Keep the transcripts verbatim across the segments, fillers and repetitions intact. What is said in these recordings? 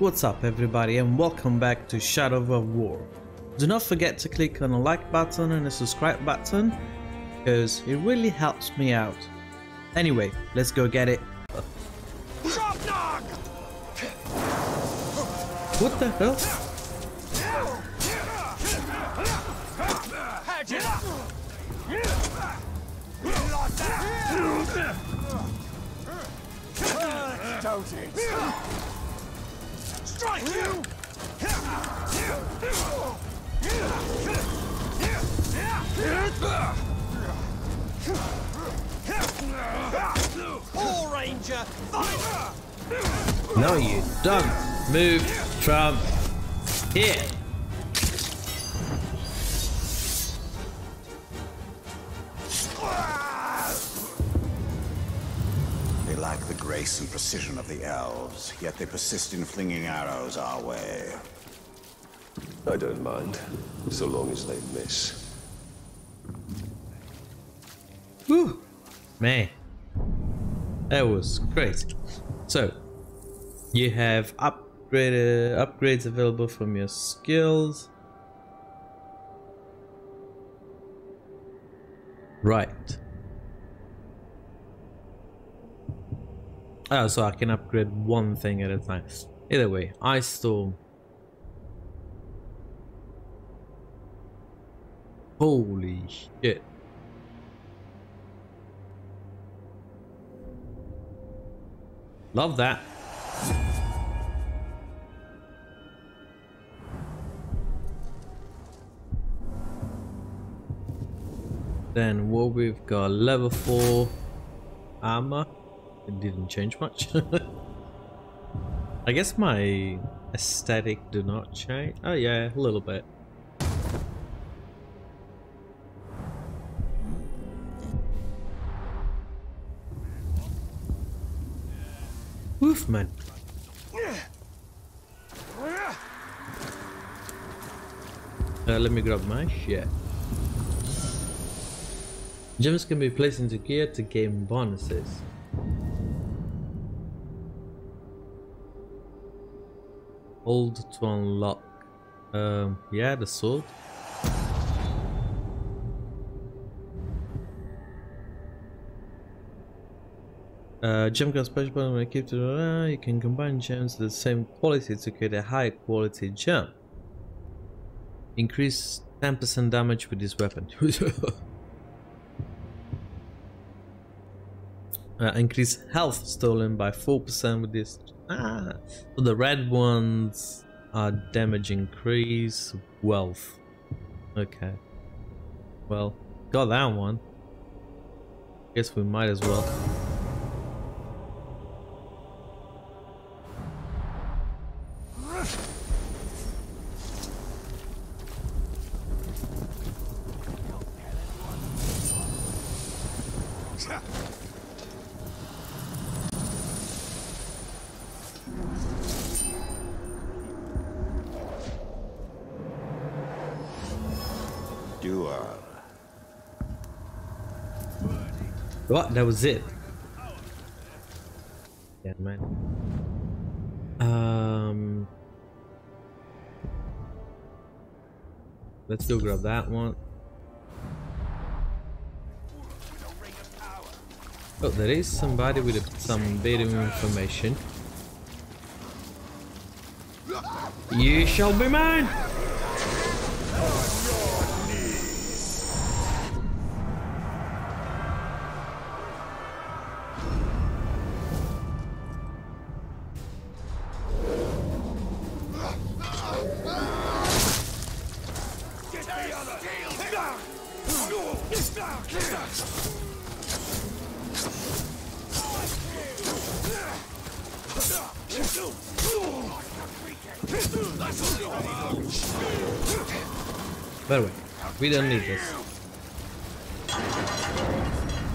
What's up everybody and welcome back to Shadow of War. Do not forget to click on the like button and the subscribe button because it really helps me out. Anyway, let's go get it. What the hell? Strike you! All Ranger, fight! No, you don't move from here. Like the grace and precision of the Elves, yet they persist in flinging arrows our way. I don't mind, so long as they miss. Whew. Man, that was crazy. So, you have upgrade, uh, upgrades available from your skills. Right. Oh, so I can upgrade one thing at a time. Either way, Ice Storm. Holy shit. Love that. Then what we've got, level four armor. It didn't change much. I guess my aesthetic do not change. Oh yeah, a little bit. Woof, man. Uh, let me grab my shit. Gems can be placed into gear to gain bonuses. Hold to unlock. Um, yeah, the sword. Uh, gem can special button when I keep to. Uh, you can combine gems of the same quality to create a high quality gem. Increase ten percent damage with this weapon. Uh, increase health stolen by four percent with this. Ah, so the red ones are damage increase, wealth. Okay. Well, got that one. Guess we might as well. What? That was it. Yeah, man. Um, let's go grab that one. Oh, there is somebody with a, some bit of information. You shall be mine. By the way, we don't need this.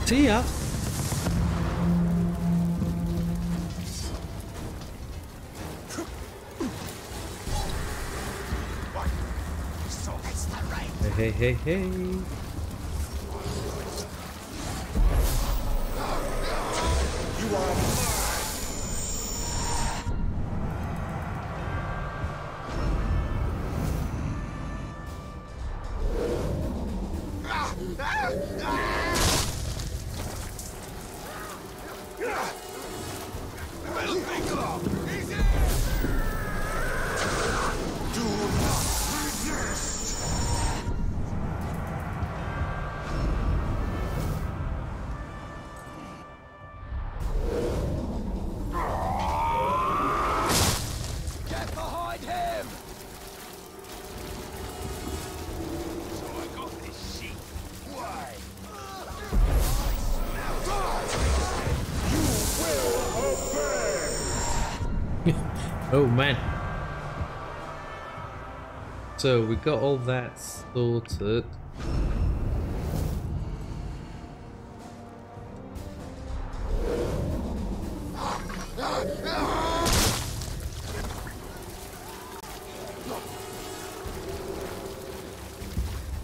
See ya! Hey, hey, hey, hey! Oh man. So we got all that sorted.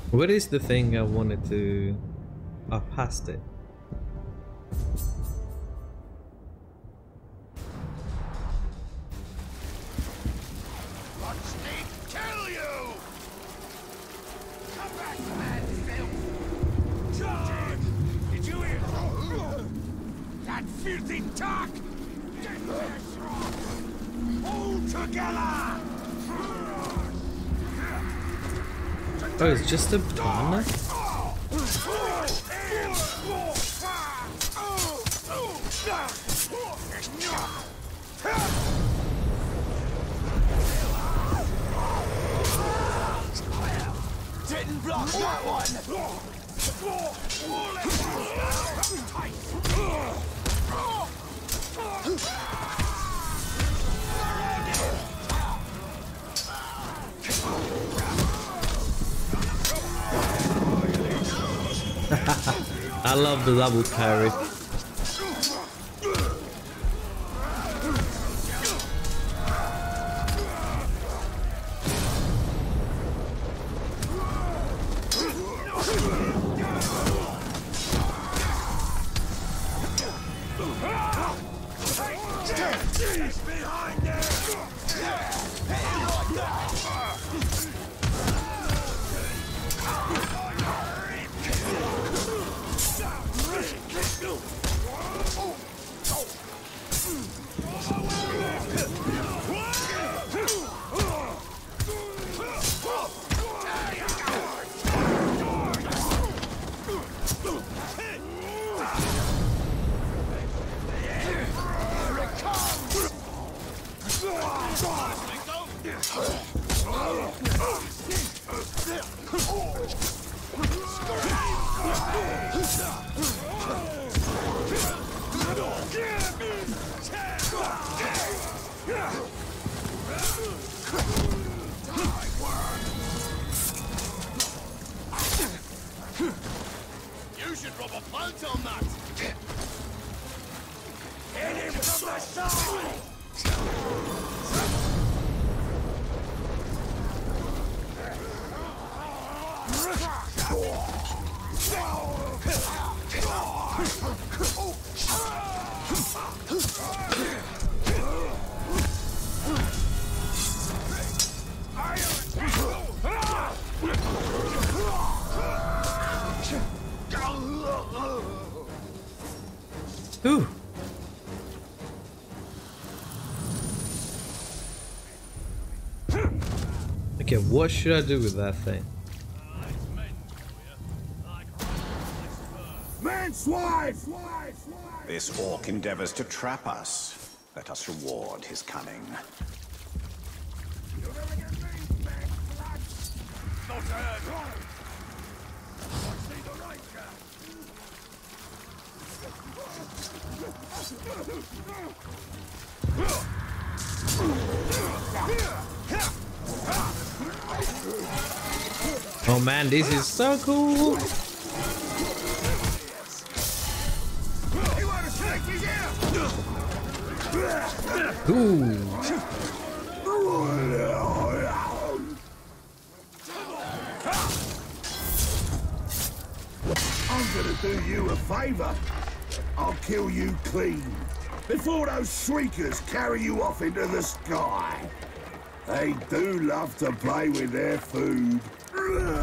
What is the thing I wanted to... I passed it. Oh, it's just a banner? Didn't block that one! I love the double parry. Ooh. Okay, what should I do with that thing? This orc endeavors to trap us. Let us reward his cunning. Oh man, this is so cool. Ooh. I'm gonna do you a favor. I'll kill you clean before those shriekers carry you off into the sky. They do love to play with their food. You're mine!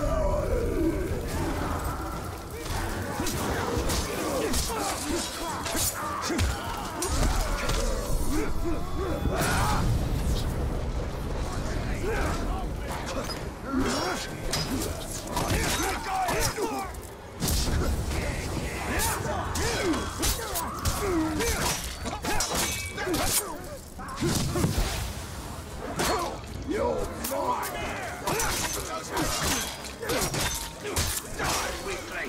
Die quickly!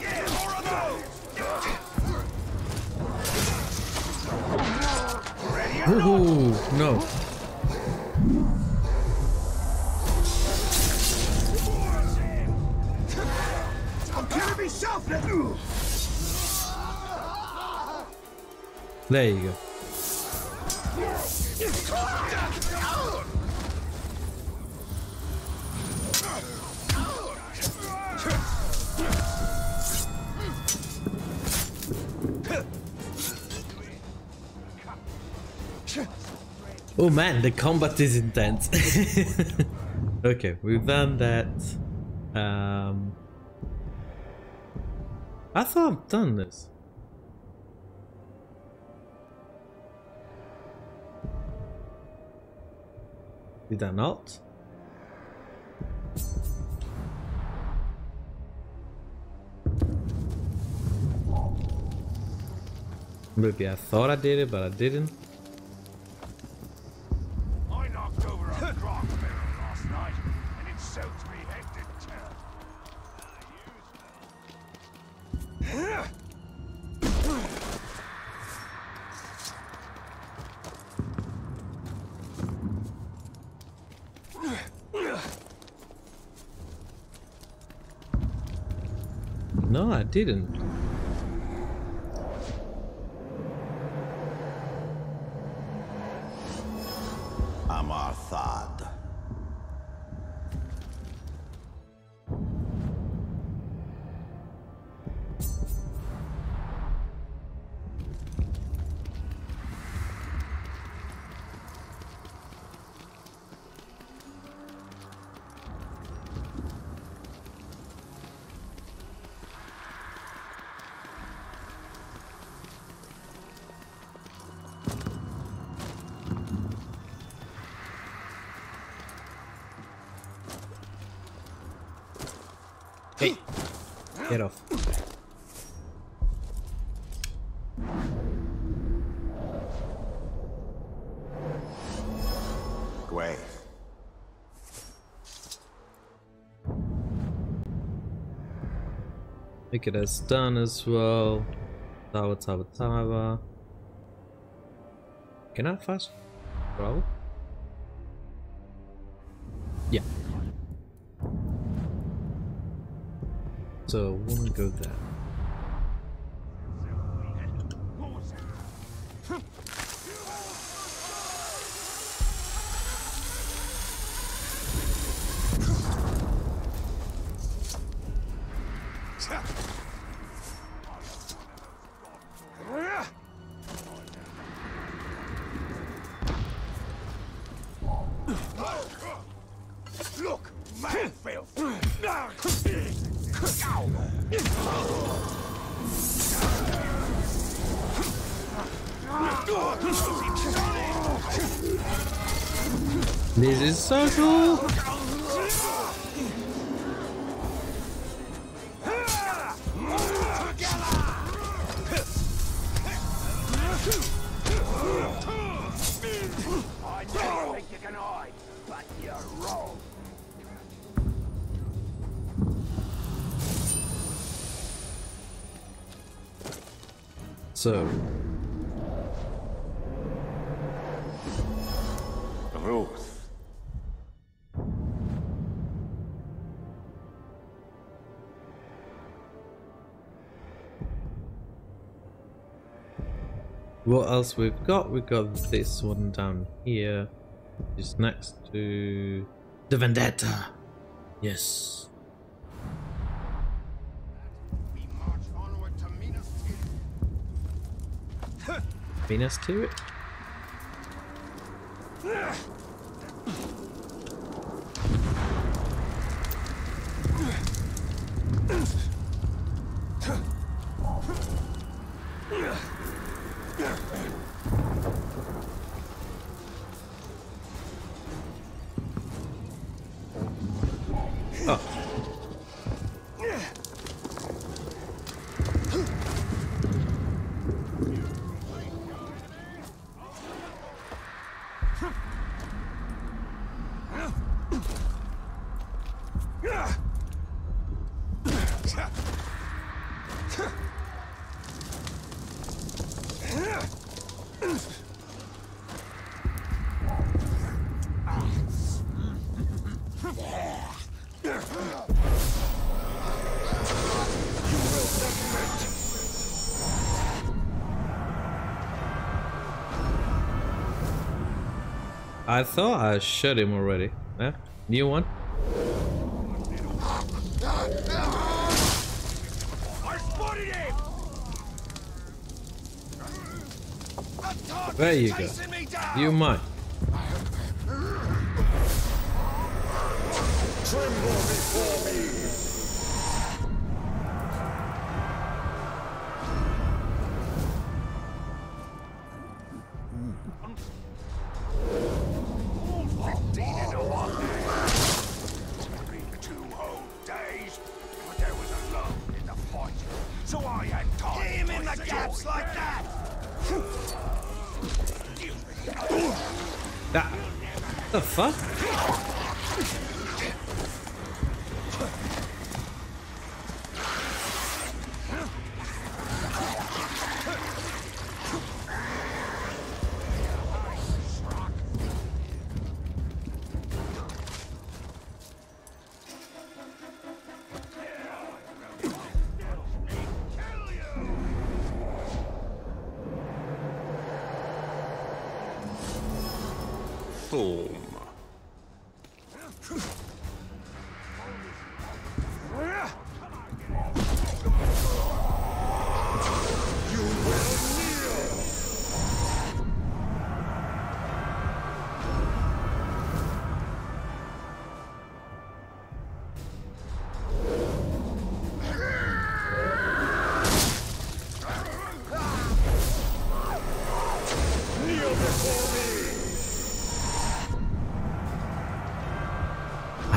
Yeah, more of those! Ready or not? Ooh, no. There you go. Oh man, the combat is intense. Okay, we've done that. Um, I thought I've done this. Did I not? Maybe I thought I did it, but I didn't. I knocked over a draft barrel last night, and it soaked me head to toe. No, I didn't. I'm Arthad. Hey, get off. Gwei. Make it as done as well. Tower, tower, tower. Can I fast? Bro? Yeah. So we'll go there. Look, man failed. This is so cool. I don't think you can hide, but you're wrong. So Ruth. What else we've got? We've got this one down here. It's next to the Vendetta. Yes. Venus to it. Oh. I thought I shot him already. Eh? New one? There you go. You might. Tremble before me.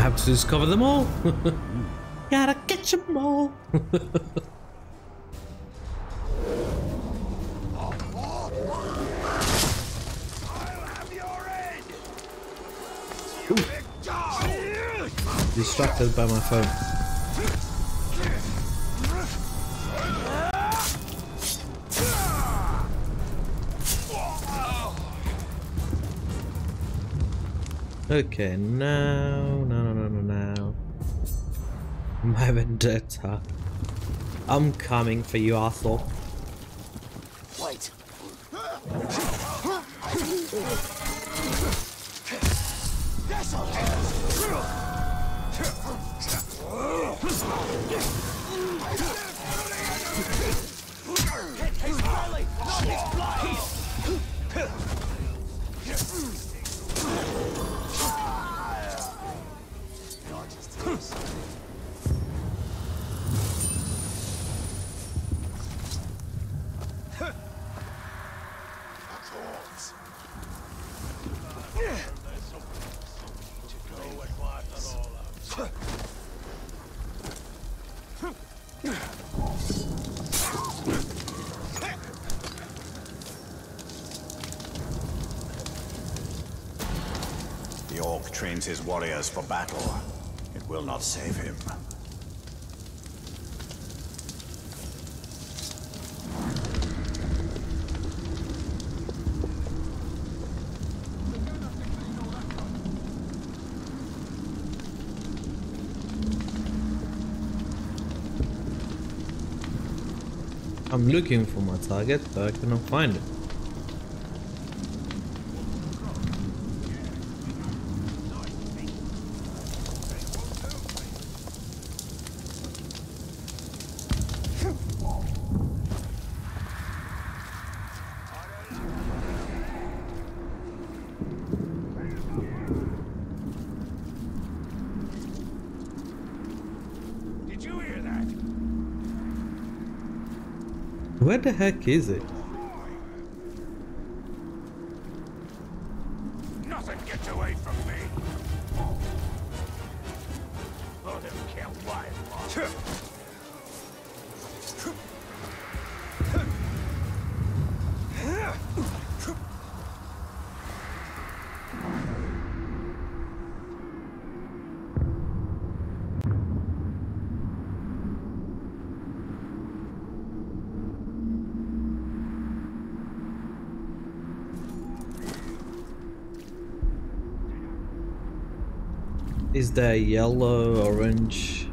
To discover them all. Gotta catch them all. Distracted by my phone. Okay, now, no, no, no, no, no. My vendetta. I'm coming for you, Arthur. Wait. His warriors for battle. It will not save him. I'm looking for my target, but I cannot find it. Where the heck is it? Nothing gets away from me. Oh, they can't fly. Is there yellow, orange?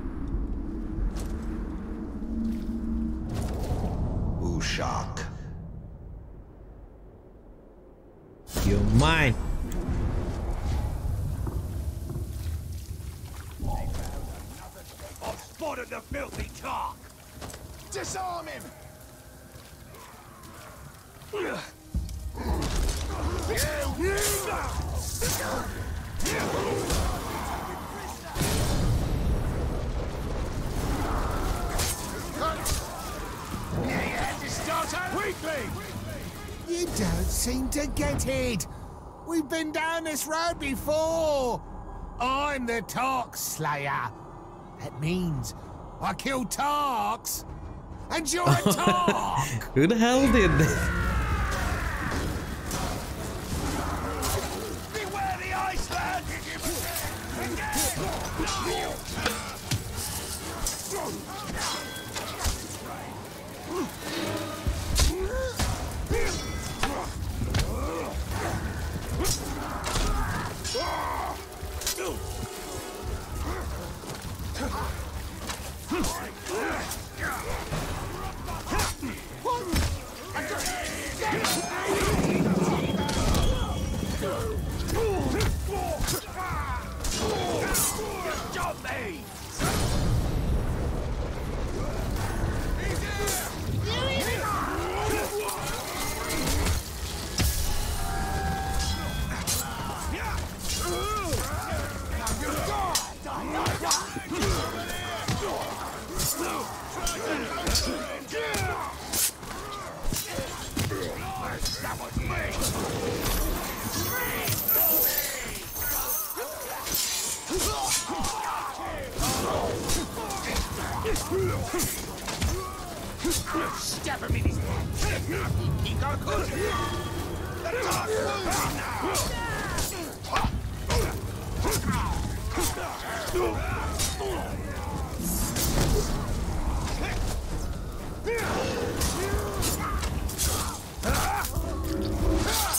Ushak. You're mine. order the filthy talk! Disarm him! You don't seem to get it! We've been down this road before! I'm the Tark Slayer! That means I kill Tarks! And you're a Tark! Who the hell did this? Beware the Iceland!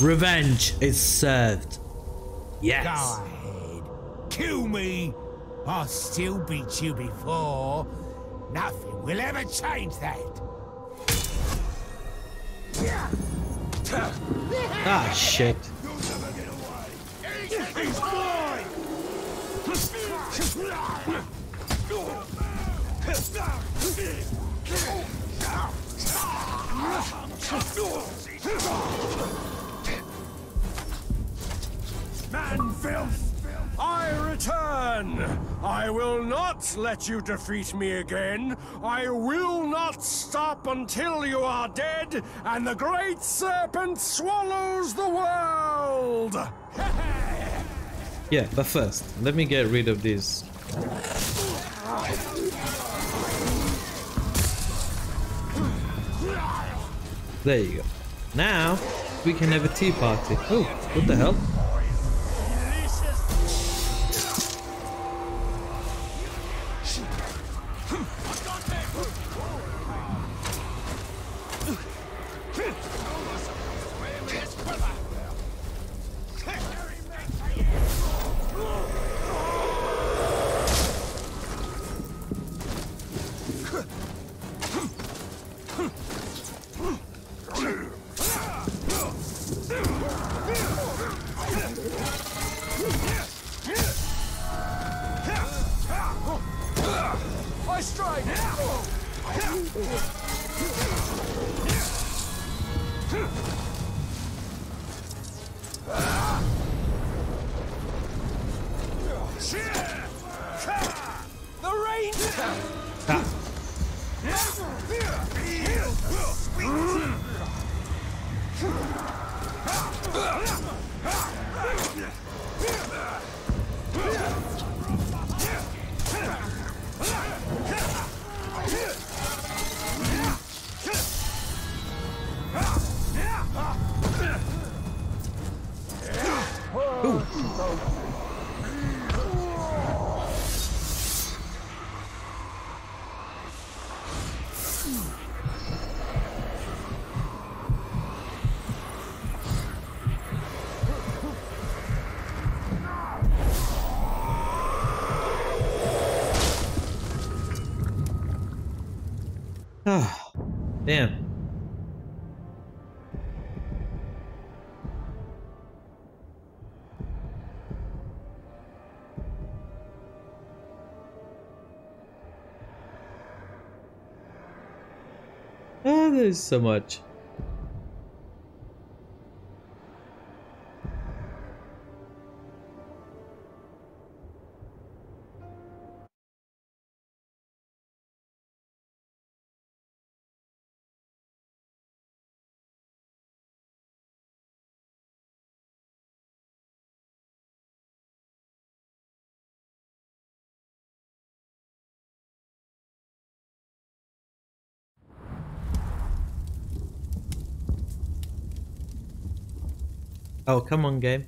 Revenge is served. Yes. Go ahead. Kill me. I still beat you before. Nothing will ever change that. Ah, shit. You'll never get away. He's mine. Man filth, I return! I will not let you defeat me again. I will not stop until you are dead and the great serpent swallows the world! Yeah, but first, let me get rid of these. There you go. Now, we can have a tea party. Oh, what the hell? Damn. bothers so much? Oh, come on, game.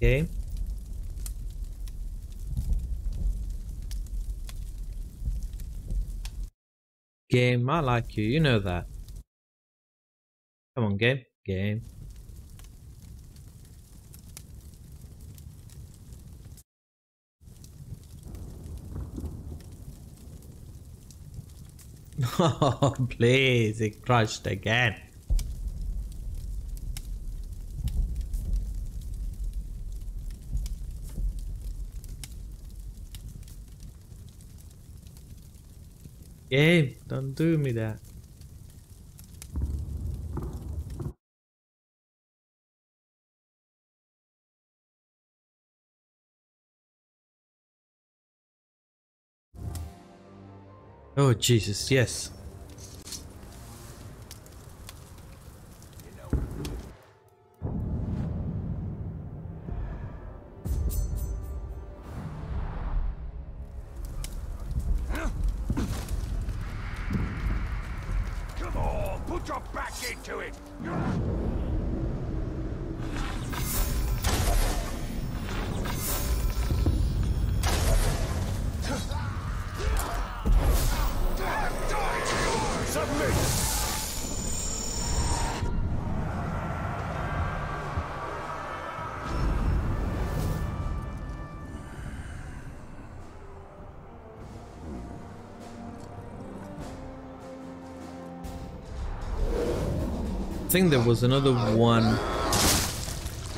Game. Game, I like you, you know that. Come on, game. Game. Oh, please, it crashed again. Game, don't do me that. Oh, Jesus, yes. Come on, put your back into it. I think there was another one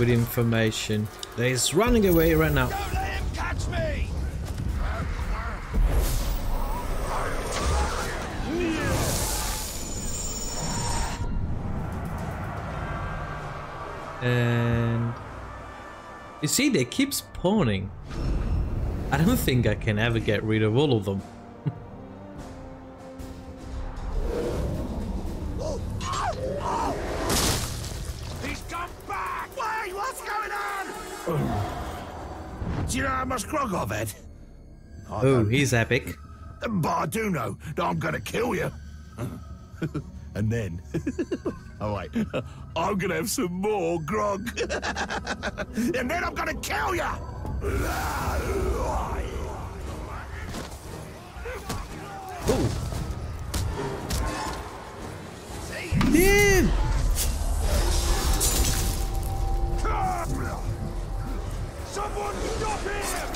with information. He's running away right now. Don't let him catch me! And you see, they keep spawning. I don't think I can ever get rid of all of them. Of it. Oh, he's epic. But I do know that I'm gonna kill you. And then, all right, I'm gonna have some more grog. And then I'm gonna kill you. Damn. Someone stop him!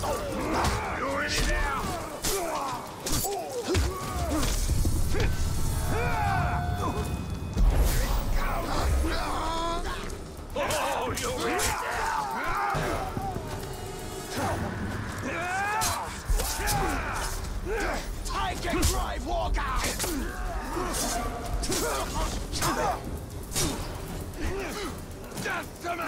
Oh, you're in now! Take and drive, walk out! That's the man! It's coming!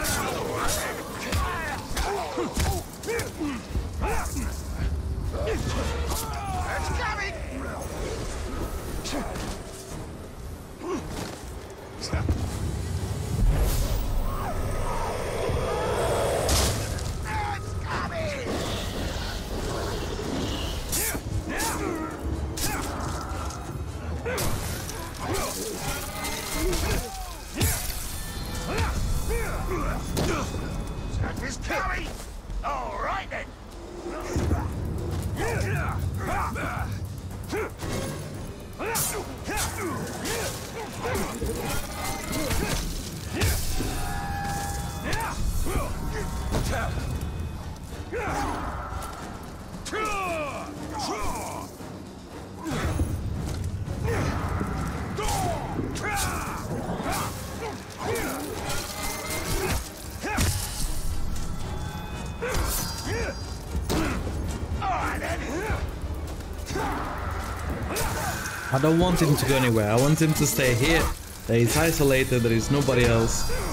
I don't want him to go anywhere, I want him to stay here. There is isolated, there is nobody else. Ah!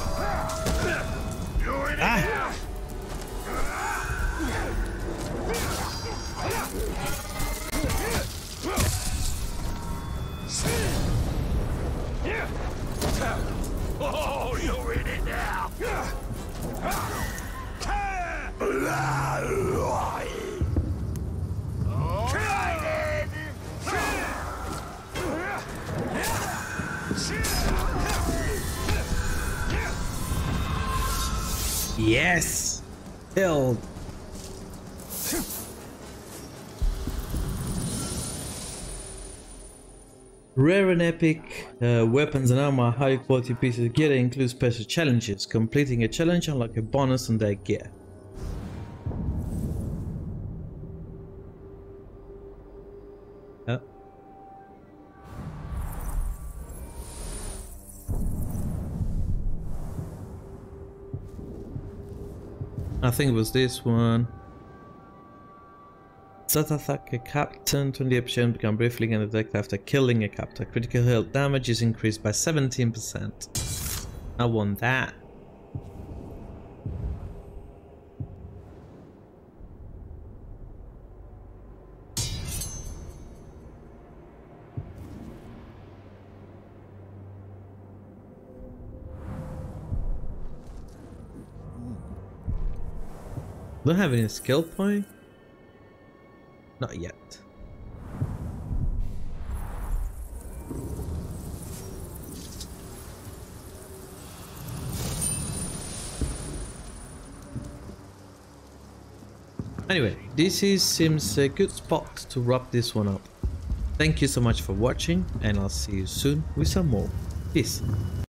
Oh, you're in it now! Yes! Killed! Rare and epic uh, weapons and armor, high quality pieces of gear include special challenges. Completing a challenge unlocks a bonus on their gear. Huh? I think it was this one. Set attack a captain, twenty percent become briefly and attacked after killing a captain. Critical health damage is increased by seventeen percent. I want that. Don't have any skill point? Not yet. Anyway, this is seems a good spot to wrap this one up. Thank you so much for watching, and I'll see you soon with some more. Peace.